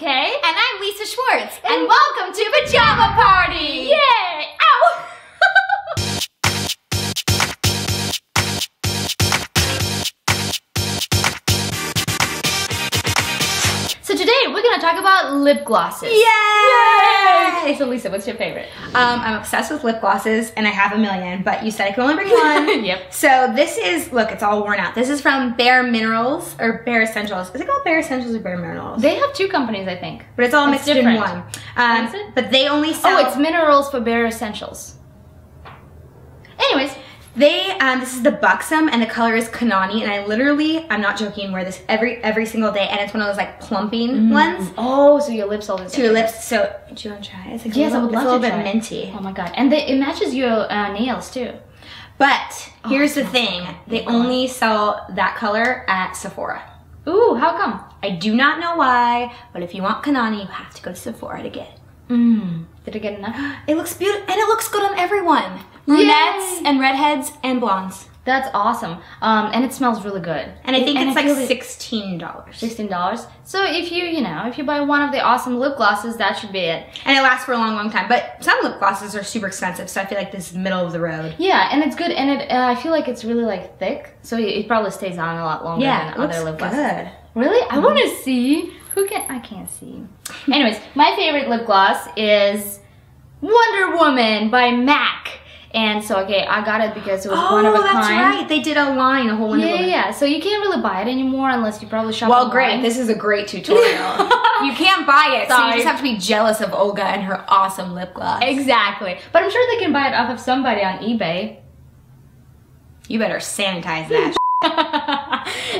Kay. And I'm Lisa Schwartz. And welcome to Pajama Party! Yay! Ow! So today we're gonna talk about lip glosses. Yay! Yay! So Lisa, what's your favorite? I'm obsessed with lip glosses and I have a million, but you said I could only bring one. Yep. So this is, look, it's all worn out. This is from Bare Minerals or Bare Essentials. Is it called Bare Essentials or Bare Minerals? They have two companies, I think. But it's all mixed in one. Is it? But they only sell... Oh, it's Minerals for Bare Essentials. Anyways. They, this is the Buxom, and the color is Kanani, and I literally, I'm not joking, wear this every single day, and it's one of those, like, plumping ones. Oh, so your lips all this. To your lips, so, do you want to try it? It's like yes, I would love to try it. It's a little bit minty. Oh my god, and it matches your nails, too. But, here's the thing, they only sell that color at Sephora. Ooh, how come? I do not know why, but if you want Kanani, you have to go to Sephora to get it. Mmm. Did I get enough? It looks beautiful, and it looks good on everyone. Brunettes and redheads and blondes. That's awesome. And it smells really good. And I think it's like $16. $16? So if you, you know, if you buy one of the awesome lip glosses, that should be it. And it lasts for a long, long time. But some lip glosses are super expensive, so I feel like this is middle of the road. Yeah, and it's good, and it, I feel like it's really like thick, so it probably stays on a lot longer than other lip glosses. Good. Really? I want to see. Who can, I can't see. Anyways, my favorite lip gloss is Wonder Woman by MAC. And so, okay, I got it because it was one of a kind. Oh, that's right. They did a line, a whole Wonder Woman. Yeah. So you can't really buy it anymore unless you probably shop online. Well, great. This is a great tutorial. You can't buy it, so you just have to be jealous of Olga and her awesome lip gloss. Exactly. But I'm sure they can buy it off of somebody on eBay. You better sanitize that.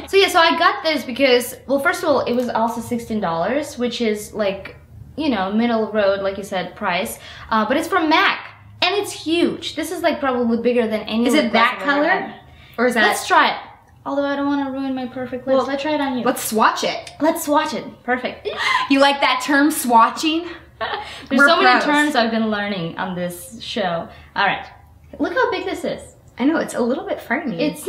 So yeah, so I got this because, well, first of all, it was also $16, which is like, you know, middle road, like you said, price. But it's from MAC. And it's huge. This is like probably bigger than any. Is it that color? Or is that? Let's try it. Although I don't want to ruin my perfect lips. Well, let's try it on you. Let's swatch it. Let's swatch it. Perfect. You like that term, swatching? There's so many terms I've been learning on this show. All right. Look how big this is. I know. It's a little bit frightening. It's...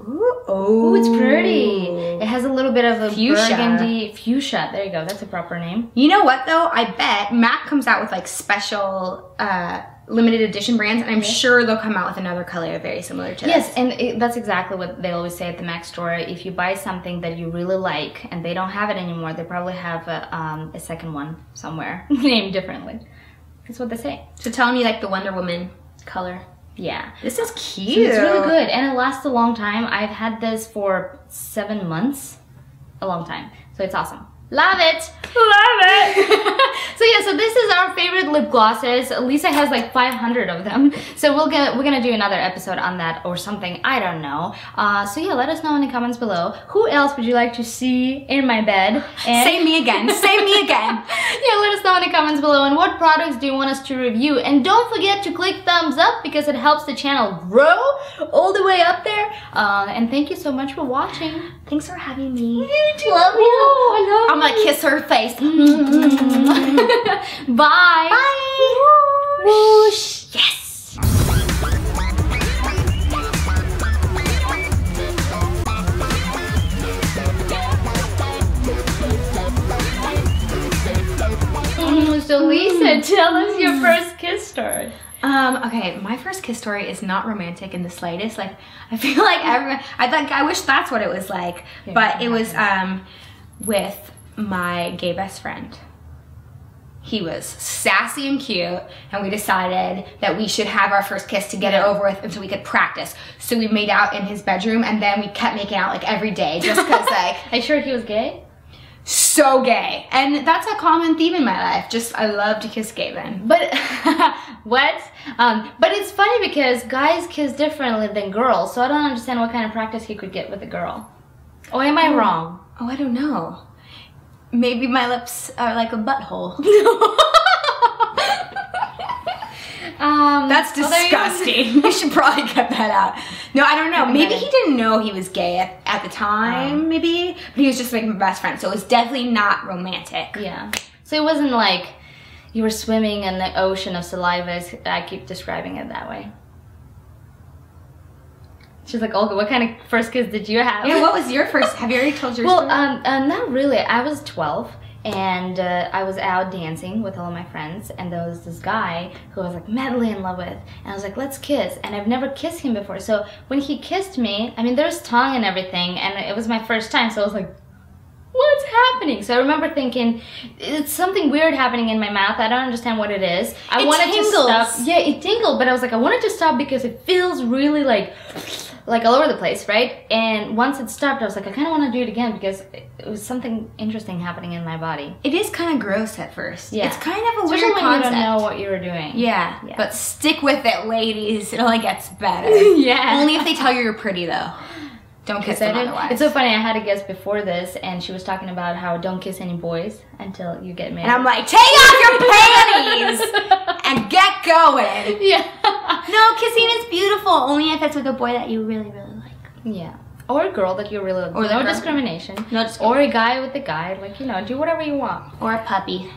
Ooh, oh. Ooh, it's pretty. It has a little bit of a burgundy fuchsia. There you go. That's a proper name. You know what though? I bet MAC comes out with like special limited edition brands, and I'm sure they'll come out with another color very similar to this. Yes, and that's exactly what they always say at the MAC store. If you buy something that you really like and they don't have it anymore, they probably have a second one somewhere named differently. That's what they say. So tell me like the Wonder Woman color. Yeah. This is cute. So it's really good and it lasts a long time. I've had this for 7 months. A long time. So it's awesome. Love it! Love it! So yeah, so this is our favorite lip glosses. Lisa has like 500 of them. So we're gonna do another episode on that or something. I don't know. So yeah, let us know in the comments below. Who else would you like to see in my bed? And save me again. Save me again. Yeah, let us know in the comments below. And what products do you want us to review? And don't forget to click thumbs up because it helps the channel grow all the way up there. And thank you so much for watching. Thanks for having me. You too. Love you. I love you. I'm gonna kiss her face. Bye. Bye. Whoosh. Yes. So Lisa, tell us your first kiss story. Okay, my first kiss story is not romantic in the slightest. Like, I feel like everyone, I wish that's what it was like, but it was with my gay best friend. He was sassy and cute, and we decided that we should have our first kiss to get it over with and so we could practice. So we made out in his bedroom, and then we kept making out like every day just because like... Are you sure he was gay? So gay. And that's a common theme in my life. Just, I love to kiss gay men. But, what? But it's funny because guys kiss differently than girls, so I don't understand what kind of practice he could get with a girl. Or am I wrong? Oh, I don't know. Maybe my lips are like a butthole. That's disgusting. We should probably cut that out. No, I don't know. Maybe he didn't know he was gay at the time, maybe. But he was just like my best friend, so it was definitely not romantic. Yeah. So it wasn't like you were swimming in the ocean of saliva. I keep describing it that way. She's like, Olga, what kind of first kiss did you have? Yeah, what was your first? Have you already told your story? Well, not really. I was 12. And I was out dancing with all of my friends, and there was this guy who I was like madly in love with, and I was like, let's kiss. And I've never kissed him before, so when he kissed me, I mean, there's tongue and everything, and it was my first time, so I was like, what's happening? So I remember thinking, it's something weird happening in my mouth. I don't understand what it is. I wanted to stop. Yeah, it tingled, but I was like, I wanted to stop because it feels really like all over the place, right? And once it stopped, I was like, I kind of want to do it again because it was something interesting happening in my body. It is kind of gross at first. Yeah. It's kind of a weird concept. Especially when you don't know what you were doing. Yeah. But stick with it, ladies. It only gets better. Yeah. Only if they tell you you're pretty, though. Don't kiss them otherwise. It's so funny. I had a guest before this, and she was talking about how don't kiss any boys until you get married. And I'm like, take off your panties and get going. Yeah. No, kissing is beautiful, only if it's with a boy that you really, really like. Yeah. Or a girl that you really like. Or no discrimination. Or a guy with a guy. Like, you know, do whatever you want. Or a puppy.